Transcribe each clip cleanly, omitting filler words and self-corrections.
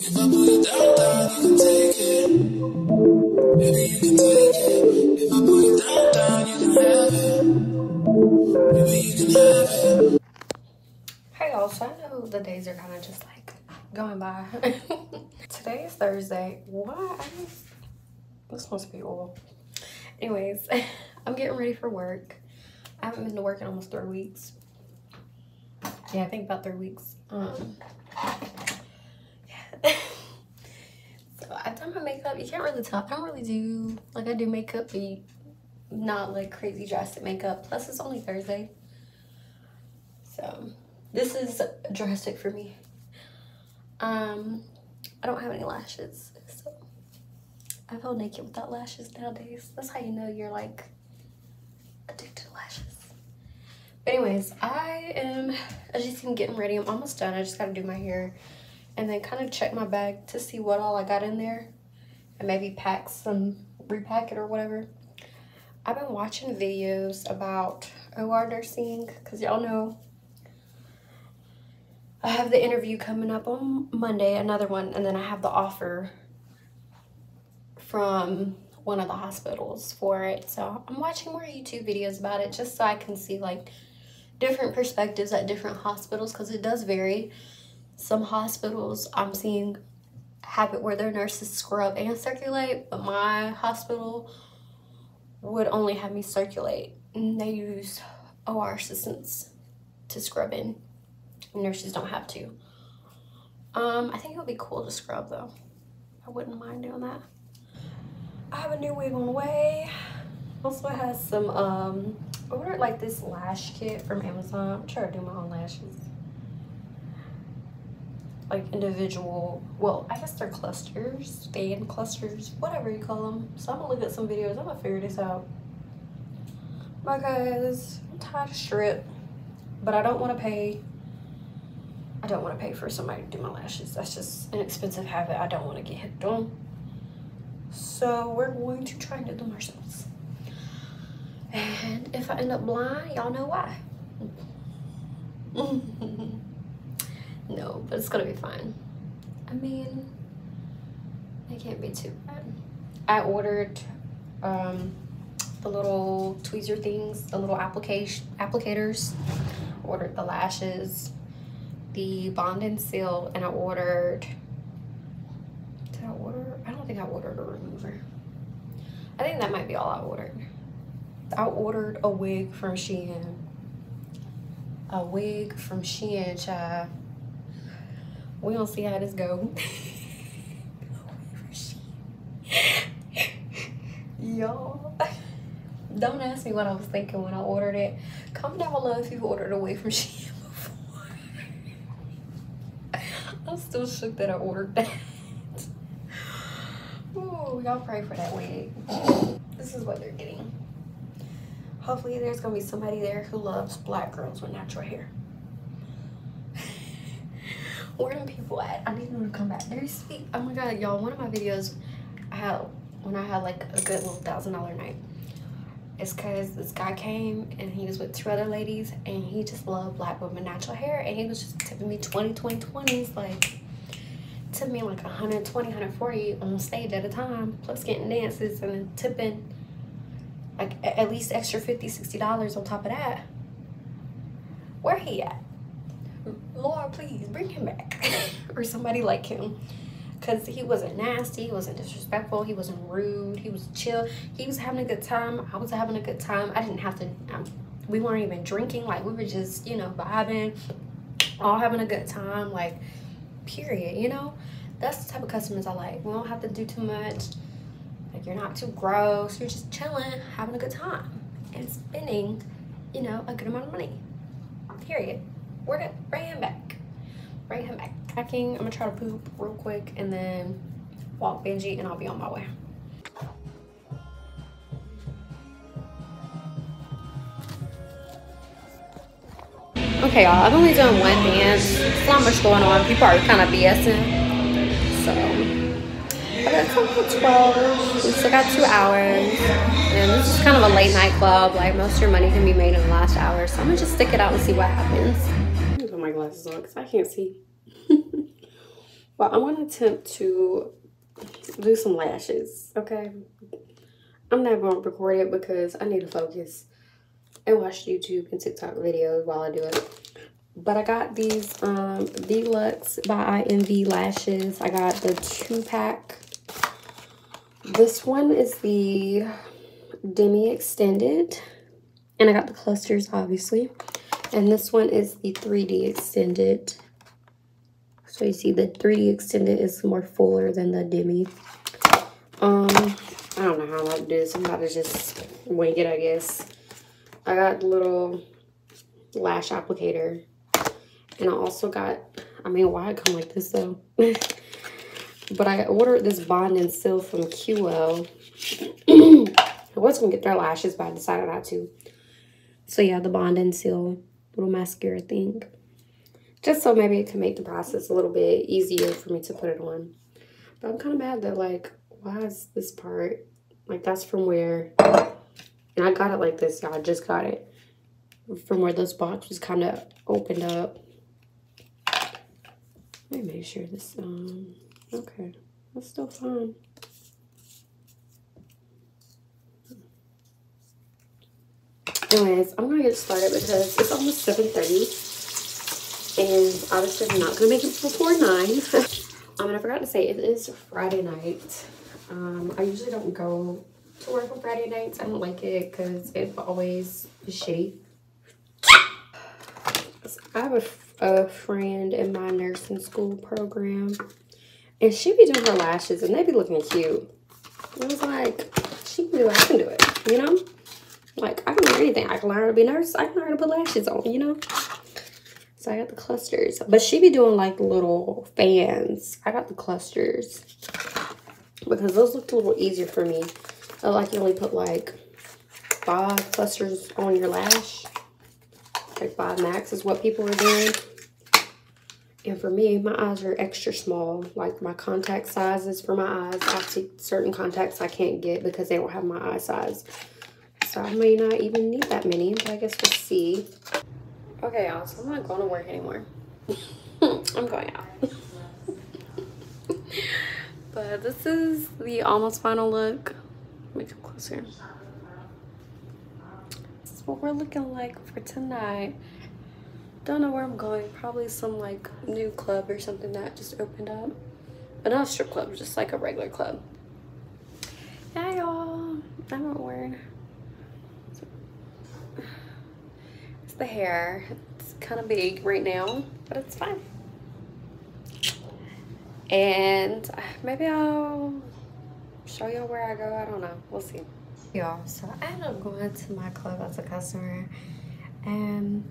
If I put it down, you can take it. Maybe you can take it. If I put it down, you can have it. Maybe you can have it. Hey y'all, so I know the days are kind of just like going by. Today is Thursday. What? This must be oil. Anyways, I'm getting ready for work. I haven't been to work in almost 3 weeks. Yeah, I think about 3 weeks. So I've done my makeup. You can't really tell. I don't really do, like, I do makeup, but not like crazy drastic makeup. Plus it's only Thursday, so this is drastic for me. I don't have any lashes, so I feel naked without lashes nowadays. That's how you know you're like addicted to lashes. But anyways, I am, as you see, I'm getting ready. I'm almost done. I just gotta do my hair and then kind of check my bag to see what all I got in there and maybe pack some, repack it or whatever. I've been watching videos about OR nursing because y'all know I have the interview coming up on Monday, another one, and then I have the offer from one of the hospitals for it. So I'm watching more YouTube videos about it just so I can see like different perspectives at different hospitals because it does vary. Some hospitals I'm seeing have it where their nurses scrub and circulate, but my hospital would only have me circulate, and they use OR assistants to scrub in. Nurses don't have to. I think it would be cool to scrub though. I wouldn't mind doing that. I have a new wig on the way. Also, I have some, I ordered like this lash kit from Amazon. I'm trying to do my own lashes. Like individual, well, I guess they're clusters, fan clusters, whatever you call them. So I'm gonna look at some videos, I'm gonna figure this out. My guys, I'm tired of strip, but I don't wanna pay for somebody to do my lashes. That's just an expensive habit I don't wanna get hooked on. So we're going to try and do them ourselves. And if I end up blind, y'all know why. No, but it's gonna be fine. I mean, it can't be too bad. I ordered the little tweezer things, the little applicators. I ordered the lashes, the bond and seal, and I ordered, I don't think I ordered a remover. I think that might be all I ordered. I ordered a wig from Shein. A wig from Shein, child. We gonna see how this go. Y'all, don't ask me what I was thinking when I ordered it. Comment down below if you've ordered away from Shein before. I'm still shook that I ordered that. Ooh, y'all pray for that wig. This is what they're getting. Hopefully there's gonna be somebody there who loves black girls with natural hair. Where are them people at? I need them to come back. There you speak. Oh my god, y'all, one of my videos I had when I had like a good little $1,000 night. It's cause this guy came and he was with 2 other ladies and he just loved black women natural hair, and he was just tipping me 20s, like tipping me like 120, 140 on stage at a time, plus getting dances and then tipping like at least extra $50, $60 on top of that. Where he at? Lord, please bring him back or somebody like him, because he wasn't nasty, he wasn't disrespectful, he wasn't rude, he was chill, he was having a good time, I was having a good time. I didn't have to, we weren't even drinking, like we were just, you know, vibing, all having a good time, like, period. You know, that's the type of customers I like. We don't have to do too much, like you're not too gross, you're just chilling, having a good time and spending, you know, a good amount of money, period. We're gonna bring him back. Bring him back. Packing. I'm gonna try to poop real quick and then walk Benji and I'll be on my way. Okay, y'all, I've only done 1 dance. There's not much going on. People are kind of BSing. So, but it's like 12. We still got 2 hours. And this is kind of a late night club. Like, most of your money can be made in the last hour. So I'm gonna just stick it out and see what happens. Glasses on because I can't see. Well, I'm gonna attempt to do some lashes, okay? I'm not gonna record it because I need to focus and watch YouTube and TikTok videos while I do it. But I got these Deluxe by INV lashes. I got the 2-pack. This one is the Demi Extended. And I got the clusters, obviously. And this one is the 3D Extended. So you see the 3D Extended is more fuller than the Demi. I don't know how I'm about to do this. I'm about to just wing it, I guess. I got the little lash applicator. And I also got, I mean, why it come like this, though? But I ordered this Bond and Seal from QL. I was going to get their lashes, but I decided not to. So, yeah, the Bond and Seal little mascara thing. Just so maybe it can make the process a little bit easier for me to put it on. But I'm kind of mad that, like, why is this part? Like, that's from where... And I got it like this, y'all. I just got it. From where this box was kind of opened up. Let me make sure this... Okay, that's still fine. Anyways, I'm gonna get started because it's almost 7:30, and obviously I'm not gonna make it before 9. And I forgot to say, it is Friday night. I usually don't go to work on Friday nights. I don't like it because it always is shitty. So I have a friend in my nursing school program, and she be doing her lashes, and they be looking cute. I was like, she can do it, I can do it, you know? Like, I can do anything. I can learn how to be a nurse. I can learn how to put lashes on, you know? So I got the clusters. But she be doing, like, little fans. I got the clusters. Because those looked a little easier for me. I like you only put, like, 5 clusters on your lash. Like, 5 max is what people are doing. And for me, my eyes are extra small. Like, my contact sizes for my eyes, I see certain contacts I can't get because they don't have my eye size. So I may not even need that many, but I guess we'll see. Okay, y'all, so I'm not going to work anymore. I'm going out. But this is the almost final look. Let me come closer. This is what we're looking like for tonight. Don't know where I'm going. Probably some, like, new club or something that just opened up. But not a strip club, just like a regular club. Yeah, y'all. I'm not wearing... the hair, it's kind of big right now, but it's fine. And maybe I'll show y'all where I go. I don't know, we'll see, y'all. So I ended up going to my club as a customer, and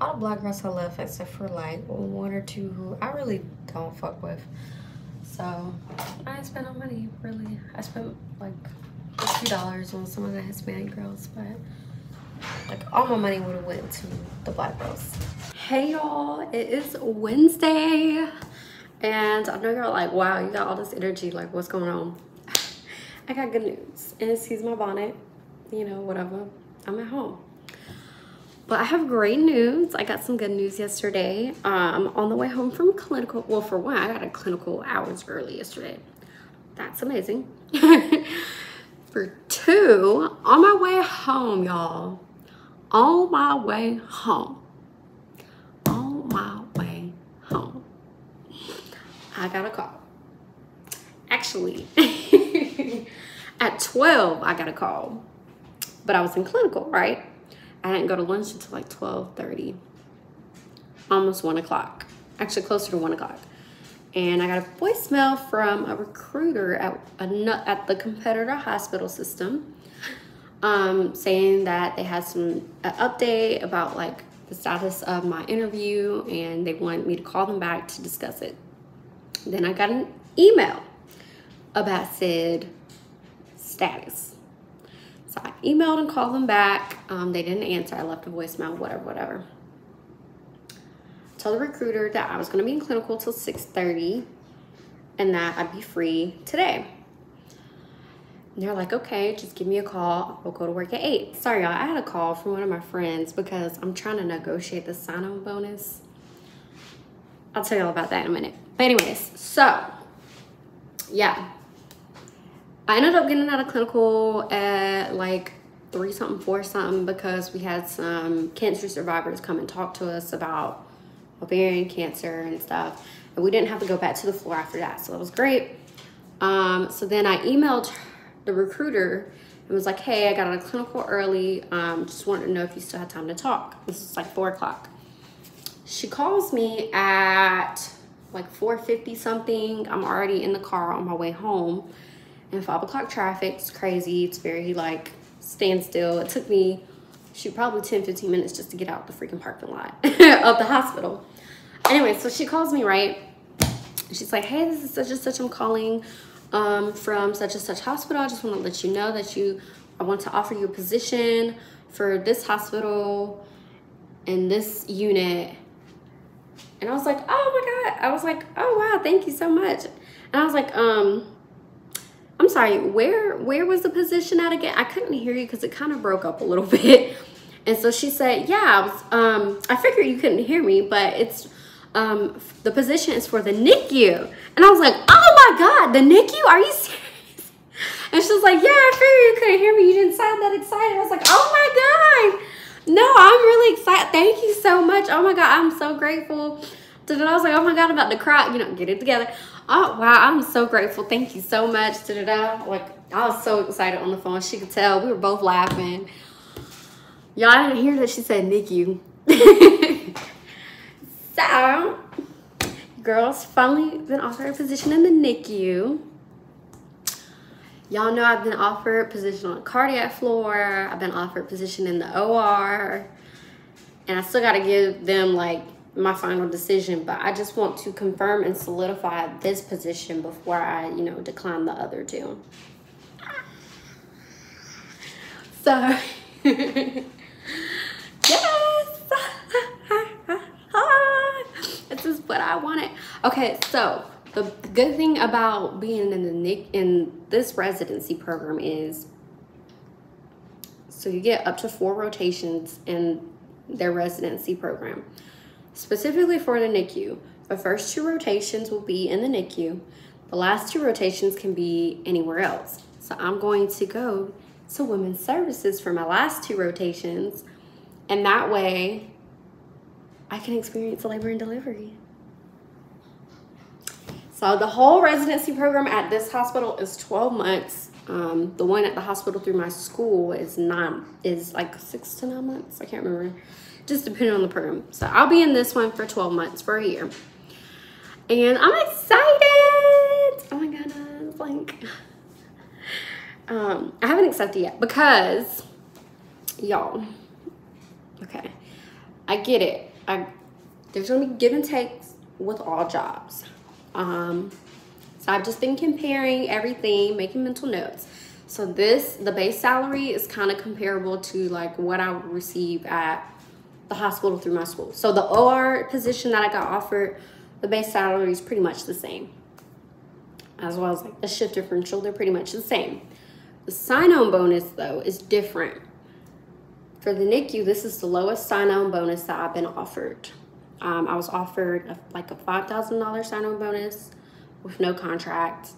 all the black girls I left except for like one or two who I really don't fuck with. So I didn't spend no money, really. I spent like a few dollars on some of the Hispanic girls, but like all my money would have went to the black girls. Hey y'all, it is Wednesday, and I know y'all like, wow, you got all this energy, like what's going on? I got good news, and it's he's my bonnet, you know, whatever, I'm at home. But I have great news. I got some good news yesterday. On the way home from clinical, well, for one, I got a clinical hours early yesterday. That's amazing. For two, on my way home, y'all, on my way home, on my way home, I got a call. Actually, at 12, I got a call, but I was in clinical, right? I didn't go to lunch until like 12:30, almost 1 o'clock, actually closer to 1 o'clock. And I got a voicemail from a recruiter at the competitor hospital system, saying that they had an update about like the status of my interview, and they wanted me to call them back to discuss it. Then I got an email about said status. So I emailed and called them back. They didn't answer. I left a voicemail, whatever, whatever. Tell the recruiter that I was going to be in clinical till 6:30 and that I'd be free today. And they're like, okay, just give me a call. I'll go to work at 8. Sorry, y'all. I had a call from one of my friends because I'm trying to negotiate the sign-on bonus. I'll tell y'all about that in a minute. But anyways, so yeah, I ended up getting out of clinical at like 3-something, 4-something because we had some cancer survivors come and talk to us about ovarian cancer and stuff. And we didn't have to go back to the floor after that, so that was great. So then I emailed the recruiter and was like, hey, I got out of clinical early. Just wanted to know if you still had time to talk. This is like 4 o'clock. She calls me at like 4:50 something. I'm already in the car on my way home. And 5 o'clock traffic's crazy. It's very like standstill. It took me, shoot, probably 10-15 minutes just to get out the freaking parking lot of the hospital. Anyway, so she calls me, right? She's like, hey, this is such and such. I'm calling from such and such hospital. I just want to let you know that I want to offer you a position for this hospital and this unit. And I was like, oh my God. I was like, oh wow, thank you so much. And I was like, I'm sorry, where was the position at again? I couldn't hear you because it kind of broke up a little bit. And so she said, yeah, I figured you couldn't hear me, but it's the position is for the NICU. And I was like, oh my God, the NICU? Are you serious? And she was like, yeah, I figured you couldn't hear me. You didn't sound that excited. I was like, oh my God. No, I'm really excited. Thank you so much. Oh my God, I'm so grateful. And I was like, oh my God, I'm about to cry. You know, get it together. Oh wow, I'm so grateful. Thank you so much. Like, I was so excited on the phone. She could tell. We were both laughing. Y'all, I didn't hear that she said NICU. So, girls finally been offered a position in the NICU. Y'all know I've been offered a position on the cardiac floor. I've been offered a position in the OR. And I still got to give them, like, my final decision, but I just want to confirm and solidify this position before I, you know, decline the other two. So, yes! This is what I wanted. Okay, so the good thing about being in this residency program is, so you get up to 4 rotations in their residency program. Specifically for the NICU, the first 2 rotations will be in the NICU. The last 2 rotations can be anywhere else. So I'm going to go to women's services for my last 2 rotations, and that way I can experience labor and delivery. So the whole residency program at this hospital is 12 months. The one at the hospital through my school is like 6 to 9 months. I can't remember. Just depending on the program. So I'll be in this one for 12 months, for a year. And I'm excited. Oh my goodness. Like, I haven't accepted yet because, y'all, okay, I get it. There's going to be give and takes with all jobs. So I've just been comparing everything, making mental notes. So the base salary is kind of comparable to like what I would receive at the hospital through my school. So the OR position that I got offered, the base salary is pretty much the same, as well as like the shift differential. They're pretty much the same. The sign-on bonus though is different. For the NICU, this is the lowest sign-on bonus that I've been offered. I was offered like a $5,000 sign-on bonus with no contract,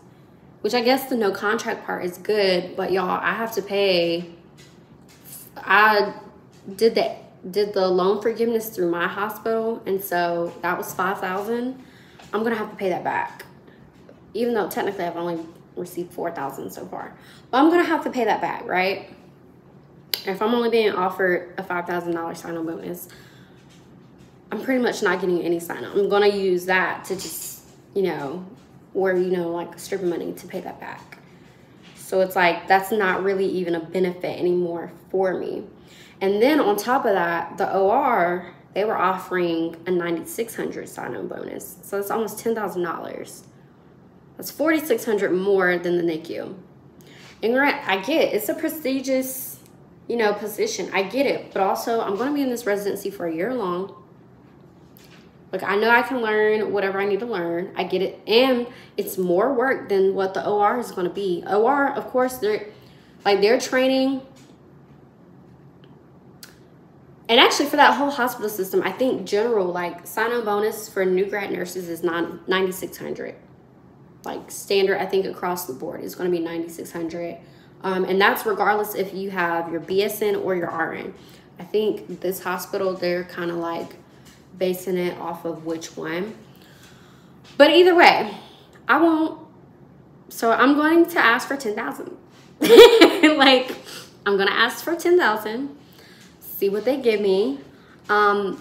which I guess the no contract part is good, but y'all, I have to pay. I did the loan forgiveness through my hospital, and so that was $5,000. I'm gonna have to pay that back, even though technically I've only received $4,000 so far, but I'm gonna have to pay that back, right? If I'm only being offered a $5,000 sign-on bonus, I'm pretty much not getting any sign-on. I'm gonna use that to just, you know, or, you know, like stripping money to pay that back. So it's like, that's not really even a benefit anymore for me. And then on top of that, the OR, they were offering a $9,600 sign-on bonus. So that's almost $10,000. That's $4,600 more than the NICU. And right, I get it. It's a prestigious, you know, position. I get it. But also, I'm going to be in this residency for a year long. Like, I know I can learn whatever I need to learn. I get it. And it's more work than what the OR is going to be. OR, of course, they're training And actually for that whole hospital system, I think general, like sign-on bonus for new grad nurses is $9,600. Like standard, I think across the board, it's gonna be $9,600. And that's regardless if you have your BSN or your RN. I think this hospital, they're kind of like basing it off of which one. But either way, I won't. So I'm going to ask for $10,000. Like, I'm gonna ask for $10,000. See what they give me. The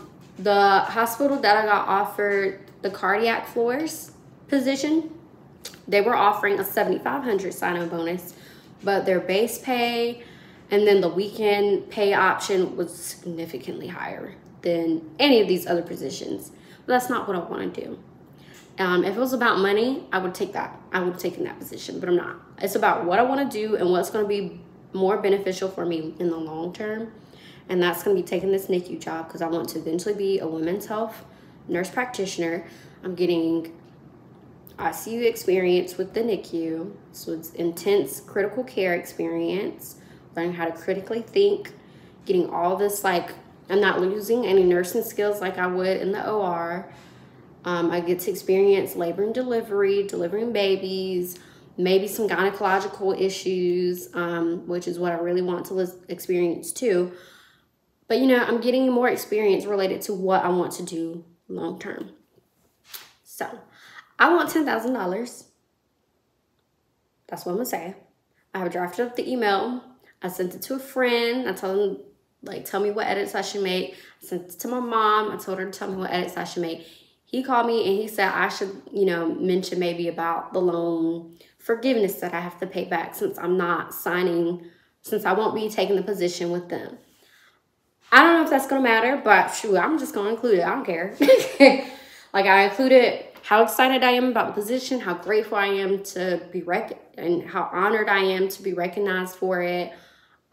hospital that I got offered the cardiac floors position, they were offering a $7,500 sign-on bonus, but their base pay and then the weekend pay option was significantly higher than any of these other positions. But that's not what I want to do. If it was about money, I would take that. I would have taken that position, but I'm not. It's about what I want to do and what's going to be more beneficial for me in the long term. And that's going to be taking this NICU job because I want to eventually be a women's health nurse practitioner. I'm getting ICU experience with the NICU. So it's intense critical care experience, learning how to critically think, getting all this, like, I'm not losing any nursing skills like I would in the OR. I get to experience labor and delivery, delivering babies, maybe some gynecological issues, which is what I really want to experience too. But, you know, I'm getting more experience related to what I want to do long term. So I want $10,000. That's what I'm gonna say. I have drafted up the email. I sent it to a friend. I told them, like, tell me what edits I should make. I sent it to my mom. I told her to tell me what edits I should make. He called me and he said I should, you know, mention maybe about the loan forgiveness that I have to pay back since I'm not signing, since I won't be taking the position with them. I don't know if that's gonna matter, but shoot, I'm just gonna include it. I don't care. Like, I included how excited I am about the position, how grateful I am to be and how honored I am to be recognized for it.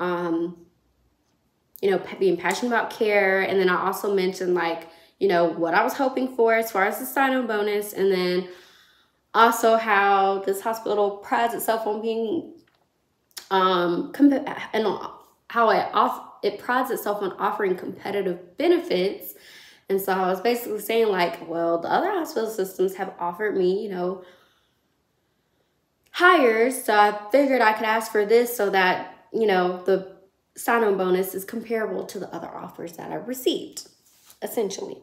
You know, being passionate about care, and then I also mentioned, like, you know, what I was hoping for as far as the sign-on bonus, and then also how this hospital prides itself on being prides itself on offering competitive benefits. And so I was basically saying, like, well, the other hospital systems have offered me, you know, higher, so I figured I could ask for this so that, you know, the sign-on bonus is comparable to the other offers that I received, essentially.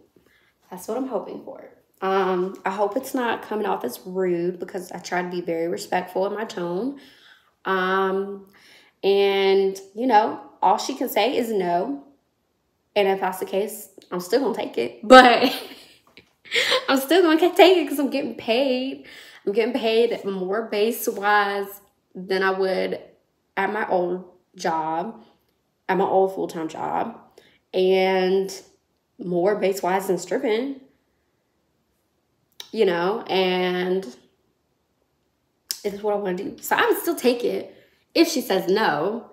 That's what I'm hoping for. I hope it's not coming off as rude because I try to be very respectful in my tone. And, you know, all she can say is no. And if that's the case, I'm still going to take it. But I'm still going to take it because I'm getting paid. I'm getting paid more base-wise than I would at my old job, at my old full-time job. And more base-wise than stripping, you know, and it is what I want to do. So I would still take it if she says no,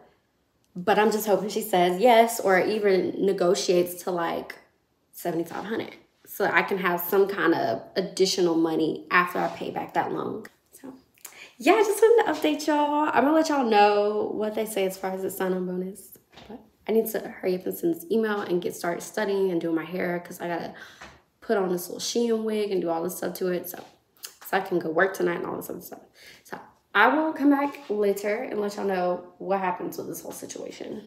but I'm just hoping she says yes or even negotiates to, like, $7,500 so that I can have some kind of additional money after I pay back that loan. So yeah, I just wanted to update y'all. I'm gonna let y'all know what they say as far as the sign-on bonus. But I need to hurry up and send this email and get started studying and doing my hair because I gotta put on this little Shein wig and do all this stuff to it so I can go work tonight and all this other stuff. So I will come back later and let y'all know what happens with this whole situation.